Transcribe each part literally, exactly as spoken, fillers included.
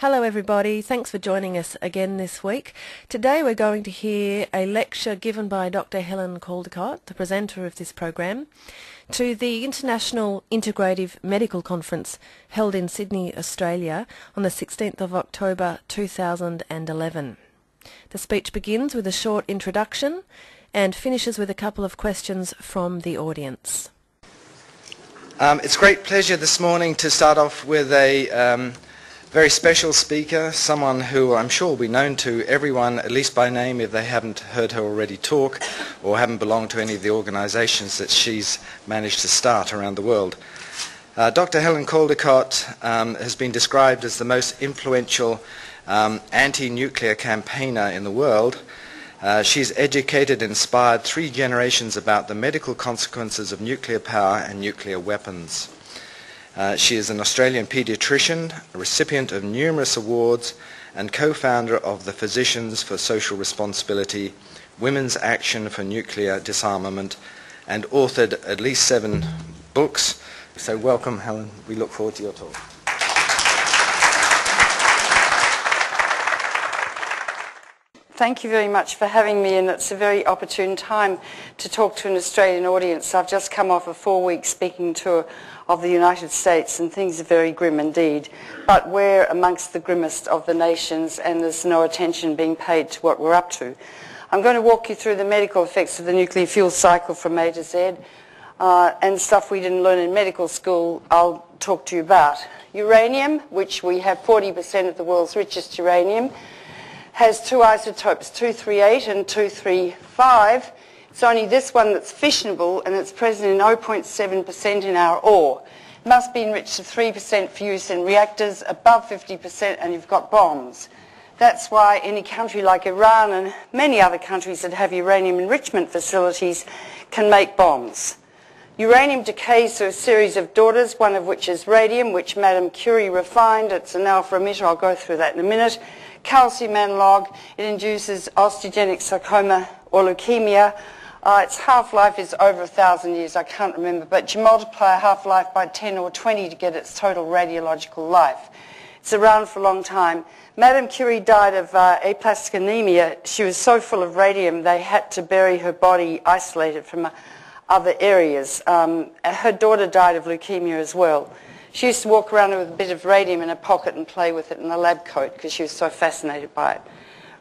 Hello everybody, thanks for joining us again this week. Today we're going to hear a lecture given by Doctor Helen Caldicott, the presenter of this program, to the International Integrative Medical Conference held in Sydney, Australia on the sixteenth of October two thousand eleven. The speech begins with a short introduction and finishes with a couple of questions from the audience. Um, it's great pleasure this morning to start off with a um very special speaker, someone who I'm sure will be known to everyone, at least by name, if they haven't heard her already talk or haven't belonged to any of the organisations that she's managed to start around the world. Uh, Doctor Helen Caldicott um, has been described as the most influential um, anti-nuclear campaigner in the world. Uh, she's educated and inspired three generations about the medical consequences of nuclear power and nuclear weapons. Uh, she is an Australian paediatrician, a recipient of numerous awards, and co-founder of the Physicians for Social Responsibility, Women's Action for Nuclear Disarmament, and authored at least seven books. So welcome, Helen. We look forward to your talk. Thank you very much for having me, and it's a very opportune time to talk to an Australian audience. I've just come off a four-week speaking tour of the United States, and things are very grim indeed. But we're amongst the grimmest of the nations, and there's no attention being paid to what we're up to. I'm going to walk you through the medical effects of the nuclear fuel cycle from A to Z, uh, and stuff we didn't learn in medical school I'll talk to you about. Uranium, which we have forty percent of the world's richest uranium, has two isotopes, two thirty-eight and two thirty-five. It's only this one that's fissionable, and it's present in zero point seven percent in our ore. It must be enriched to three percent for use in reactors, above fifty percent, and you've got bombs. That's why any country like Iran and many other countries that have uranium enrichment facilities can make bombs. Uranium decays through a series of daughters, one of which is radium, which Madame Curie refined. It's an alpha emitter. I'll go through that in a minute. Calcium analog. It induces osteogenic sarcoma or leukemia. Uh, its half-life is over a thousand years, I can't remember, but you multiply a half-life by ten or twenty to get its total radiological life. It's around for a long time. Madame Curie died of uh, aplastic anemia. She was so full of radium they had to bury her body isolated from other areas. Um, her daughter died of leukemia as well. She used to walk around with a bit of radium in her pocket and play with it in a lab coat because she was so fascinated by it.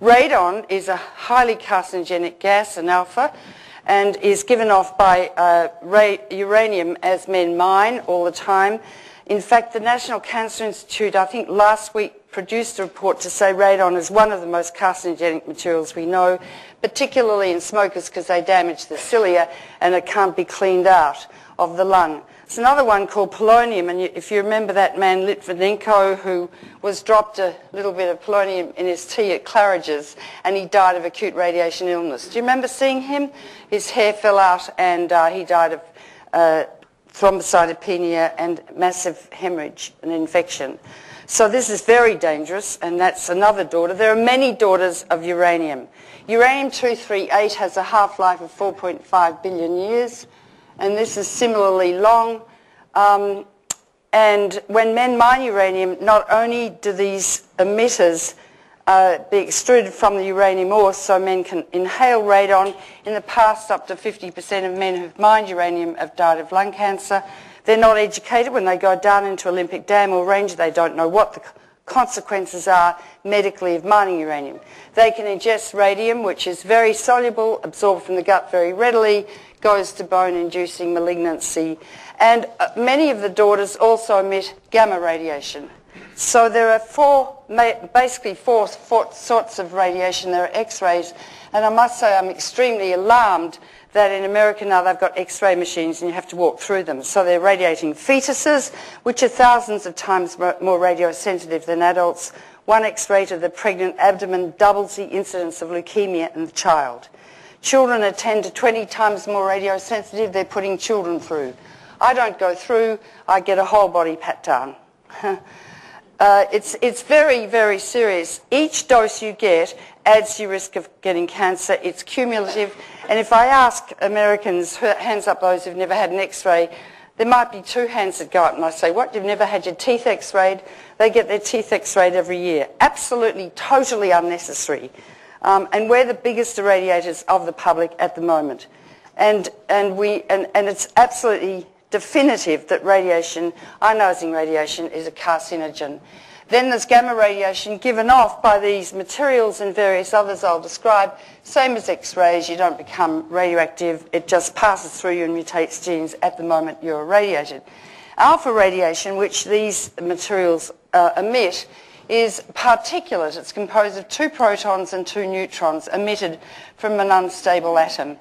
Radon is a highly carcinogenic gas, an alpha, and is given off by uh, ra uranium as men mine all the time. In fact, the National Cancer Institute, I think last week, produced a report to say radon is one of the most carcinogenic materials we know, particularly in smokers because they damage the cilia and it can't be cleaned out of the lung. There's another one called polonium, and if you remember that man Litvinenko, who was dropped a little bit of polonium in his tea at Claridge's and he died of acute radiation illness. Do you remember seeing him? His hair fell out and uh, he died of uh, thrombocytopenia and massive hemorrhage and infection. So this is very dangerous, and that's another daughter. There are many daughters of uranium. Uranium two thirty-eight has a half-life of four point five billion years. And this is similarly long. Um, and when men mine uranium, not only do these emitters uh, be extruded from the uranium ore so men can inhale radon, in the past up to fifty percent of men who've mined uranium have died of lung cancer. They're not educated. When they go down into Olympic Dam or Ranger, they don't know what the consequences are medically of mining uranium. They can ingest radium, which is very soluble, absorbed from the gut very readily, goes to bone, inducing malignancy. And many of the daughters also emit gamma radiation. So there are four, basically four, four sorts of radiation. There are X-rays, and I must say I'm extremely alarmed that in America now they've got X-ray machines and you have to walk through them. So they're radiating fetuses, which are thousands of times more radiosensitive than adults. One X-ray to the pregnant abdomen doubles the incidence of leukemia in the child. Children are ten to twenty times more radiosensitive. They're putting children through. I don't go through. I get a whole body pat down. uh, it's, it's very, very serious. Each dose you get adds to your risk of getting cancer. It's cumulative. And if I ask Americans, hands up those who've never had an X-ray, There might be two hands that go up and I say, what, you've never had your teeth x-rayed? They get their teeth x-rayed every year. Absolutely, totally unnecessary. Um, and we're the biggest irradiators of the public at the moment. And, and, we, and, and it's absolutely definitive that radiation, ionising radiation, is a carcinogen. Then there's gamma radiation given off by these materials and various others I'll describe. Same as X-rays, you don't become radioactive, it just passes through you and mutates genes at the moment you're irradiated. Alpha radiation, which these materials uh, emit, is particulate. It's composed of two protons and two neutrons emitted from an unstable atom.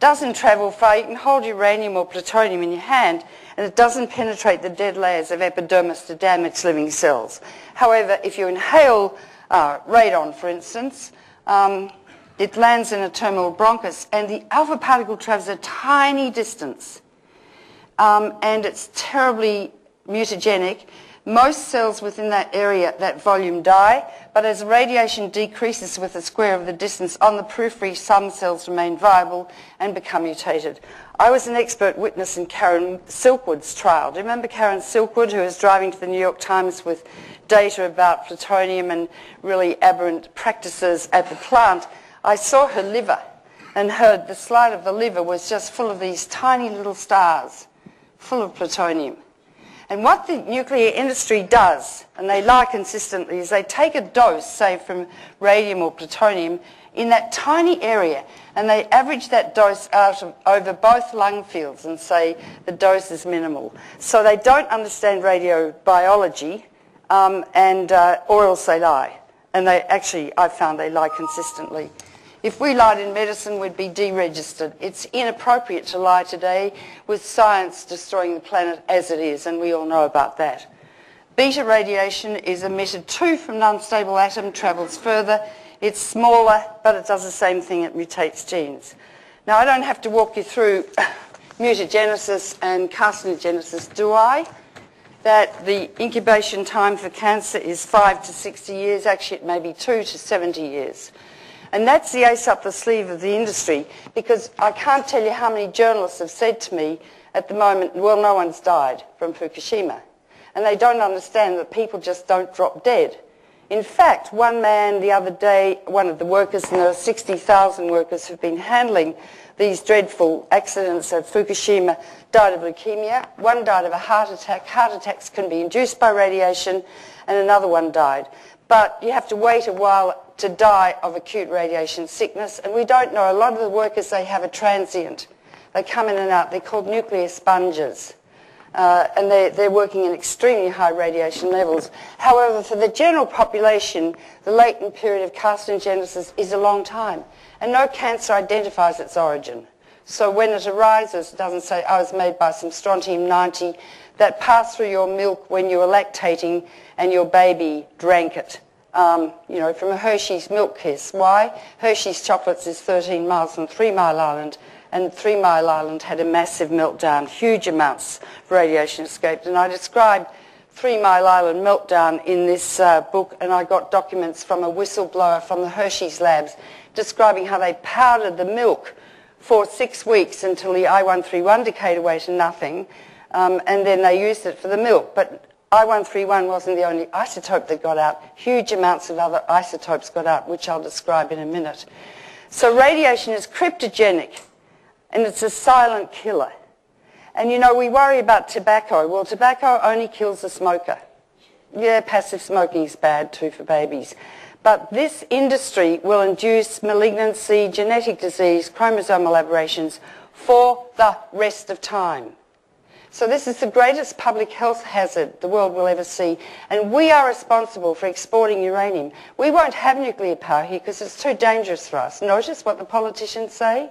Doesn't travel far. You can hold uranium or plutonium in your hand and it doesn't penetrate the dead layers of epidermis to damage living cells. However, if you inhale uh, radon, for instance, um, it lands in a terminal bronchus and the alpha particle travels a tiny distance um, and it's terribly mutagenic. Most cells within that area, that volume, die, but as radiation decreases with the square of the distance on the periphery, some cells remain viable and become mutated. I was an expert witness in Karen Silkwood's trial. Do you remember Karen Silkwood, who was driving to the New York Times with data about plutonium and really aberrant practices at the plant? I saw her liver and heard the slide of the liver was just full of these tiny little stars, full of plutonium. And what the nuclear industry does, and they lie consistently, is they take a dose, say from radium or plutonium, in that tiny area, and they average that dose out of, over both lung fields and say the dose is minimal. So they don't understand radiobiology, um, and, uh, or else they lie. And they actually, I found they lie consistently. If we lied in medicine, we'd be deregistered. It's inappropriate to lie today with science destroying the planet as it is, and we all know about that. Beta radiation is emitted too from an unstable atom, travels further, it's smaller, but it does the same thing, it mutates genes. Now, I don't have to walk you through mutagenesis and carcinogenesis, do I? That the incubation time for cancer is five to sixty years, actually it may be two to seventy years. And that's the ace up the sleeve of the industry, because I can't tell you how many journalists have said to me at the moment, well, no one's died from Fukushima. And they don't understand that people just don't drop dead. In fact, one man the other day, one of the workers, and there are sixty thousand workers who've been handling these dreadful accidents at Fukushima, died of leukemia. One died of a heart attack. Heart attacks can be induced by radiation, and another one died. But you have to wait a while to die of acute radiation sickness, and we don't know. A lot of the workers, they have a transient. They come in and out. They're called nuclear sponges, uh, and they, they're working in extremely high radiation levels. However, for the general population, the latent period of carcinogenesis is a long time, and no cancer identifies its origin. So when it arises, it doesn't say, I was made by some strontium ninety that passed through your milk when you were lactating and your baby drank it. Um, you know, from a Hershey's milk kiss. Why? Hershey's chocolates is thirteen miles from Three Mile Island, and Three Mile Island had a massive meltdown. Huge amounts of radiation escaped. And I described Three Mile Island meltdown in this uh, book, and I got documents from a whistleblower from the Hershey's labs describing how they powdered the milk for six weeks until the I one thirty-one decayed away to nothing, um, and then they used it for the milk. But I one thirty-one wasn't the only isotope that got out. Huge amounts of other isotopes got out, which I'll describe in a minute. So radiation is cryptogenic, and it's a silent killer. And, you know, we worry about tobacco. Well, tobacco only kills the smoker. Yeah, passive smoking is bad, too, for babies. But this industry will induce malignancy, genetic disease, chromosomal aberrations for the rest of time. So this is the greatest public health hazard the world will ever see. And we are responsible for exporting uranium. We won't have nuclear power here because it's too dangerous for us. Notice what the politicians say?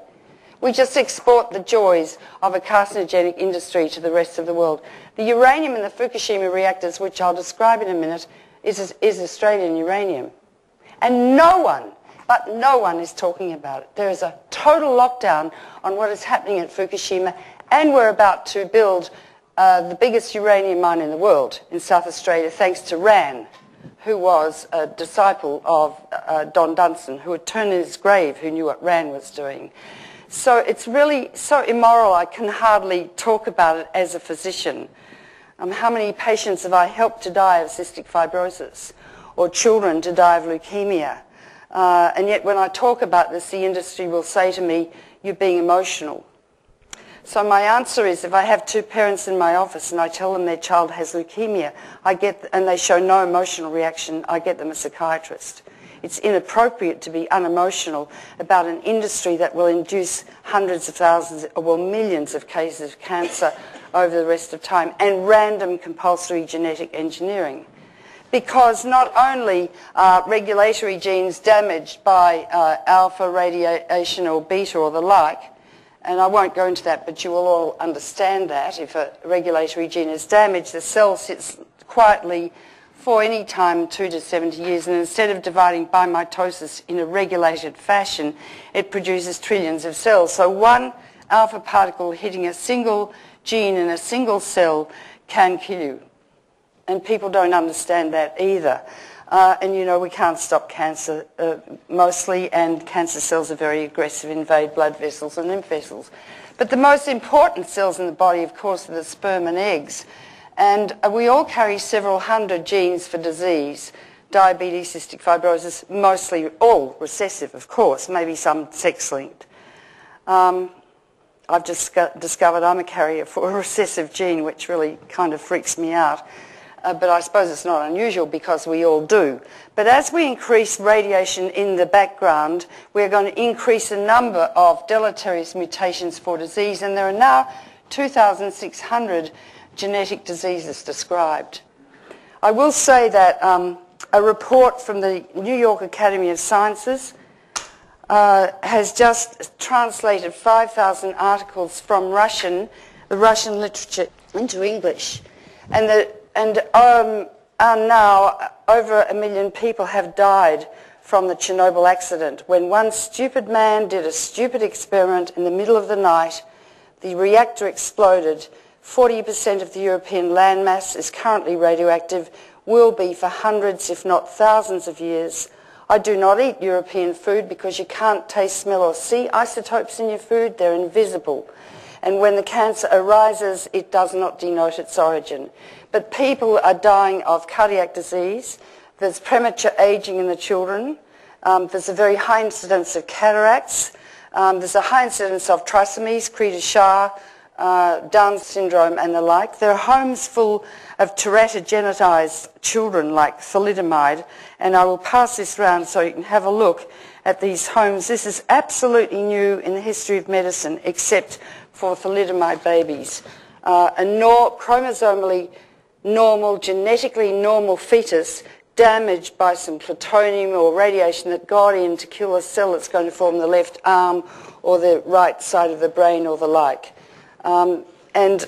We just export the joys of a carcinogenic industry to the rest of the world. The uranium in the Fukushima reactors, which I'll describe in a minute, is, is Australian uranium. And no one, but no one is talking about it. There is a total lockdown on what is happening at Fukushima. And we're about to build uh, the biggest uranium mine in the world in South Australia, thanks to RAN, who was a disciple of uh, Don Dunstan, who would turn in his grave, who knew what RAN was doing. So it's really so immoral I can hardly talk about it as a physician. Um, how many patients have I helped to die of cystic fibrosis or children to die of leukemia? Uh, and yet when I talk about this, the industry will say to me, you're being emotional. So my answer is, if I have two parents in my office and I tell them their child has leukemia, I get, and they show no emotional reaction, I get them a psychiatrist. It's inappropriate to be unemotional about an industry that will induce hundreds of thousands, or well, millions of cases of cancer over the rest of time, and random compulsory genetic engineering. Because not only are regulatory genes damaged by uh, alpha radiation or beta or the like, and I won't go into that, but you will all understand that if a regulatory gene is damaged, the cell sits quietly for any time two to seventy years, and instead of dividing by mitosis in a regulated fashion, it produces trillions of cells. So one alpha particle hitting a single gene in a single cell can kill you. And people don't understand that either. Uh, and you know, we can't stop cancer uh, mostly, and cancer cells are very aggressive, invade blood vessels and lymph vessels. But the most important cells in the body, of course, are the sperm and eggs. And we all carry several hundred genes for disease, diabetes, cystic fibrosis, mostly all recessive, of course, maybe some sex-linked. Um, I've just discovered I'm a carrier for a recessive gene, which really kind of freaks me out. Uh, but I suppose it's not unusual because we all do. But as we increase radiation in the background, we're going to increase the number of deleterious mutations for disease, and there are now two thousand six hundred genetic diseases described. I will say that um, a report from the New York Academy of Sciences uh, has just translated five thousand articles from Russian, the Russian literature, into English. And, the, and um, are now over a million people have died from the Chernobyl accident, when one stupid man did a stupid experiment in the middle of the night. The reactor exploded. forty percent of the European landmass is currently radioactive, will be for hundreds if not thousands of years. I do not eat European food because you can't taste, smell or see isotopes in your food. They're invisible. And when the cancer arises, it does not denote its origin. But people are dying of cardiac disease. There's premature aging in the children. Um, there's a very high incidence of cataracts. Um, there's a high incidence of trisomies, Creutzfeldt-Jahr, Uh, Down syndrome and the like. There are homes full of teratogenitized children like thalidomide, and I will pass this round so you can have a look at these homes. This is absolutely new in the history of medicine except for thalidomide babies. Uh, a nor chromosomally normal, genetically normal fetus damaged by some plutonium or radiation that got in to kill a cell that's going to form the left arm or the right side of the brain or the like. Um, and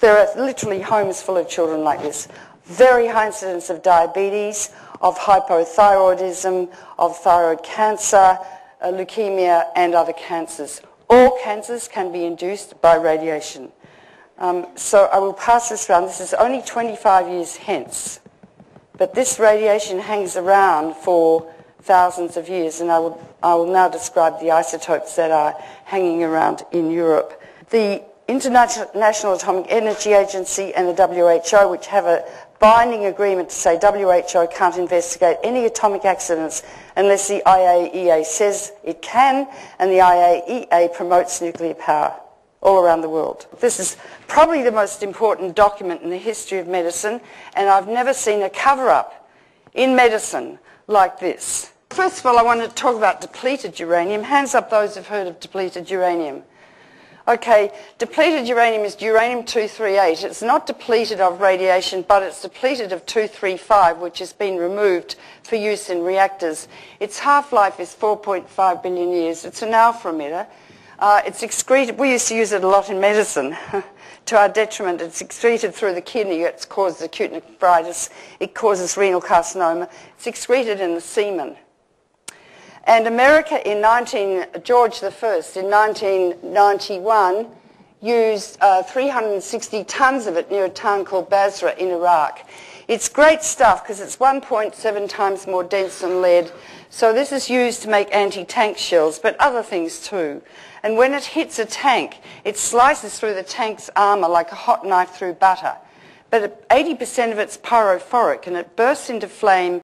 there are literally homes full of children like this. Very high incidence of diabetes, of hypothyroidism, of thyroid cancer, uh, leukemia and other cancers. All cancers can be induced by radiation. Um, so I will pass this round. This is only twenty-five years hence. But this radiation hangs around for thousands of years, and I will, I will now describe the isotopes that are hanging around in Europe. The International Atomic Energy Agency and the W H O, which have a binding agreement to say W H O can't investigate any atomic accidents unless the I A E A says it can, and the I A E A promotes nuclear power all around the world. This is probably the most important document in the history of medicine, and I've never seen a cover-up in medicine like this. First of all, I want to talk about depleted uranium. Hands up those who've heard of depleted uranium. Okay, depleted uranium is uranium two thirty-eight. It's not depleted of radiation, but it's depleted of two thirty-five, which has been removed for use in reactors. Its half-life is four point five billion years. It's an alpha emitter. Uh, it's excreted. We used to use it a lot in medicine. To our detriment, it's excreted through the kidney. It causes acute nephritis. It causes renal carcinoma. It's excreted in the semen. And America in nineteen, George the First in nineteen ninety-one used uh, three hundred sixty tons of it near a town called Basra in Iraq. It's great stuff because it's one point seven times more dense than lead. So this is used to make anti-tank shells, but other things too. And when it hits a tank, it slices through the tank's armour like a hot knife through butter. But eighty percent of it's pyrophoric, and it bursts into flame